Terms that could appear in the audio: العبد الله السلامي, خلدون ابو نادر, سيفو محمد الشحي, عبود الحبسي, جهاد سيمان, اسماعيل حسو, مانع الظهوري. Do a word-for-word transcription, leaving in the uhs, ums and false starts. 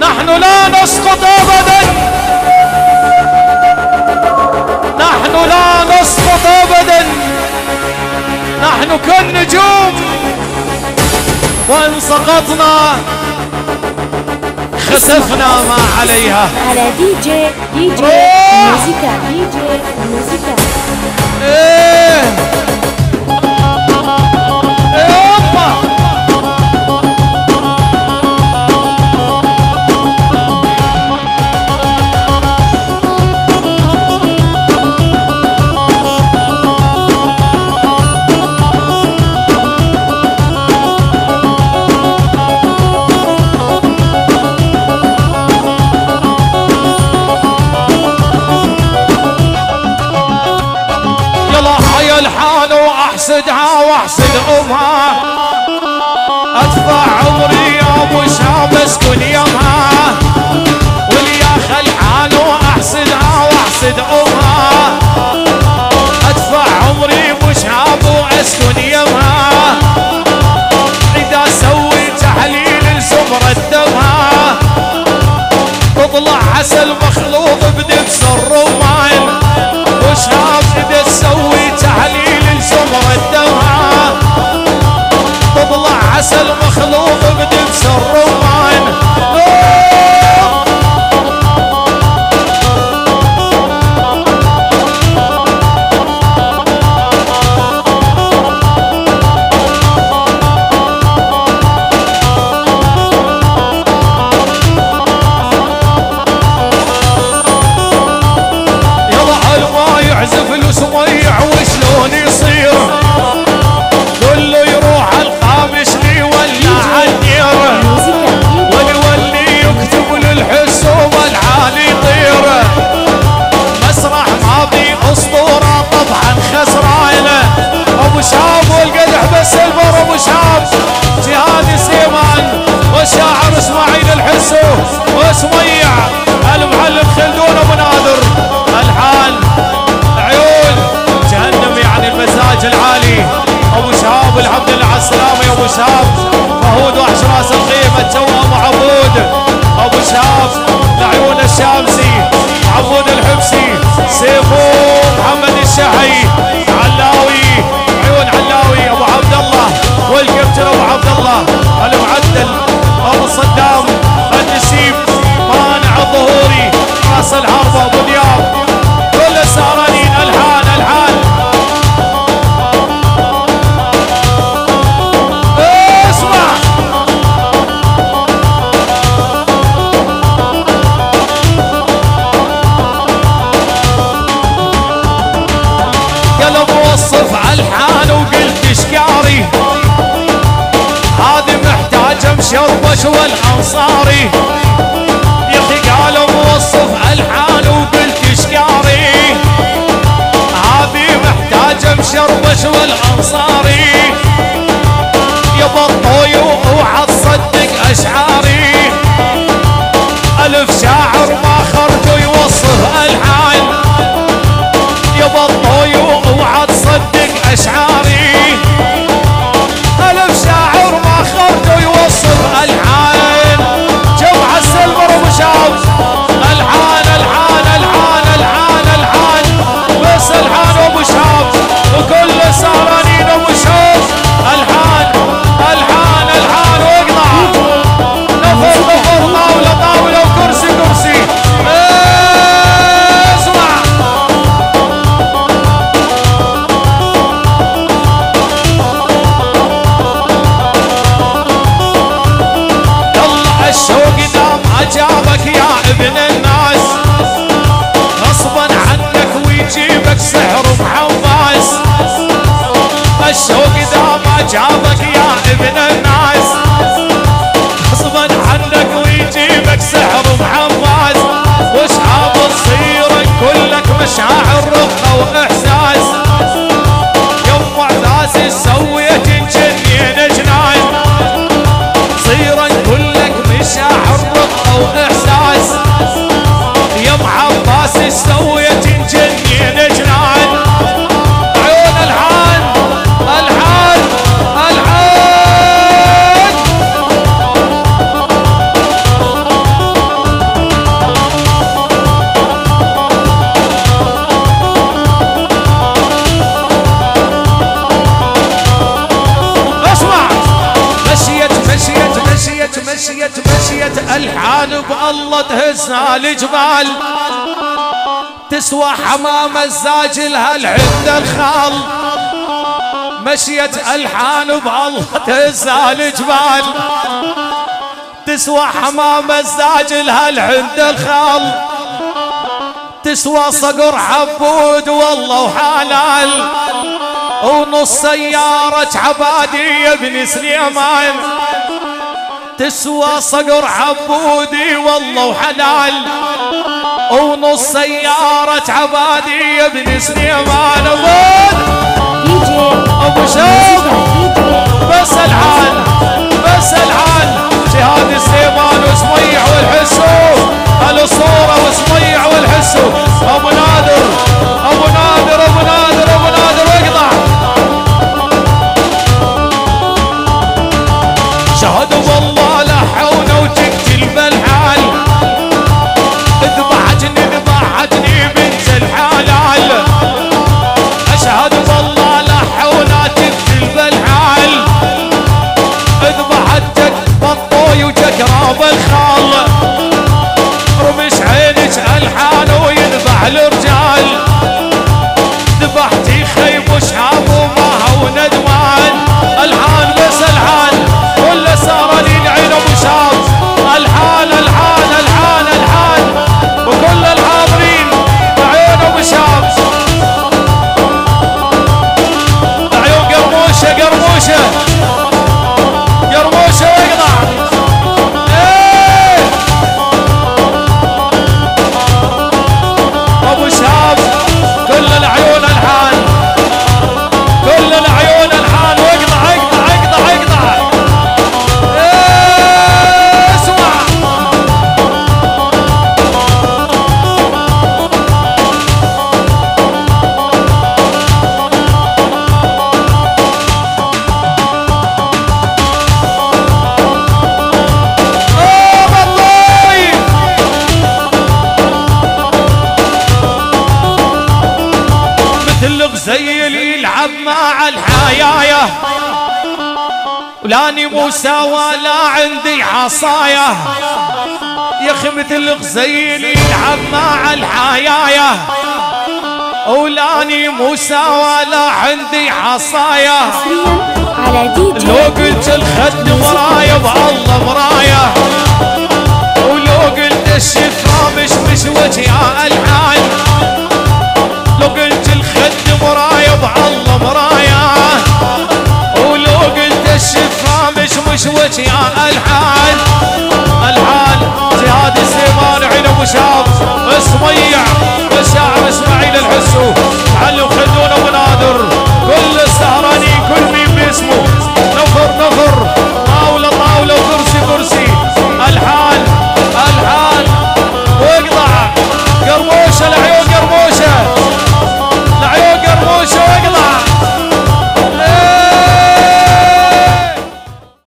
نحن لا نسقط أبدا، نحن لا نسقط أبدا، نحن كالنجوم وإن سقطنا خسفنا ما عليها. على دي جي دي جي موسيقى دي جي موسيقى. ايه ايه اوبا واحسد امها ادفع عمري يوم وشاب اسكن يمها واليا خلعان واحسدها واحسد امها ادفع عمري وشاب واسكن يمها اذا اسوي تحليل لزمرة دمها تطلع عسل مخلوط بنفس الرمان وشاب اذا اسوي تحليل تطلع عسل مخلوط بدبس الرمان. يلا على ما يعزف السميع وشلون يصير شاب والقدح بس البر ابو شاب جهاد سيمان والشاعر اسماعيل الحسو وسميع المعلم خلدون ابو نادر. الحال عيون جهنم يعني المزاج العالي ابو شاب العبد الله السلامي ابو شاب فهود وحش راس الخيمه توام عبود ابو شاب لعيون الشامسي عبود الحبسي سيفو محمد الشحي علاوي ابو عبد الله والكابتن ابو عبد الله المعدل ابو صدام النسيب مانع الظهوري راس الحربه ابو دياب كل السهرانين. الحان الحان اسمع قلب وصف على الحان وقلت اشكاري هذي محتاج مشوش والانصاري يا اخي قالوا موصف الحان وقلت اشكاري هذي محتاج مشوش والانصاري يا بطوي واوعى تصدق اشعاري الف شاعر ما خرجوا يوصف الحان يا بطوي واوعى تصدق اشعاري الحان الحان الحان بس الحان ابو شاب وكل سهرانين ابو شاب. مشيت مشيت الحال بالله تهز الجبال تسوى حمام الزاجل هل عند الخال مشيت الحال بالله تهز الجبال تسوى حمام الزاجل هل عند الخال تسوى صقر عبود والله وحلال ونص سيارة عبادي يا ابن سليمان تسوى صقر عبودي والله وحلال ونص سيارة عبادي يا ابن سليمان ابو شوق بس العال بس العال جهاد سيمان واسماعيل والحسو الصورة واسماعيل والحسو ابو نادر ابو نادر ابو نادر ابو نادر اقطع شهدوا والله لحونا وجبت الملحال اذبحتني اذبحتني بنت الحلال اشهد والله لحونا جبت الملحال اذبحتك بطوي وجك راب الخال رمش عينك الحان ويذبح الرجال ذبحتي خيب وشعب وما هو ندمان الحان بس الحان ولا صار لي عين ابو شاب الحان الحان الحان الحان وكل الحاضرين بعين ابو شاب عيون قرموشه قرموشه لاني موسى ولا عندي عصاية يا اخي مثل غزيل يلعب مع الحياية ولاني موسى ولا عندي عصاية لو قلت الخد ورايا والله ورايا ولو قلت الشفرة مشمش وجهها الحان لو قلت الخد ورايا والله ورايا الشفرة مش مش وجهها الحان